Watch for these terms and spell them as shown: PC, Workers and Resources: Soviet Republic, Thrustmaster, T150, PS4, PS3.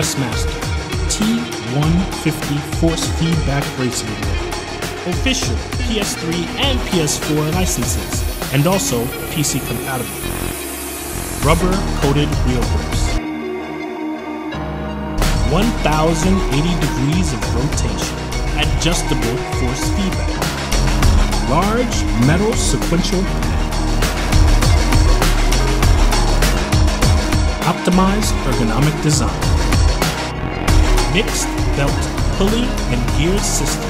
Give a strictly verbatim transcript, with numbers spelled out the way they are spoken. Thrustmaster T one fifty Force Feedback Racing Wheel. Official P S three and P S four licenses, and also P C compatible. Rubber coated wheel grips. one thousand eighty degrees of rotation. Adjustable force feedback. Large metal sequential pad. Optimized ergonomic design. Mixed belt pulley and gear system.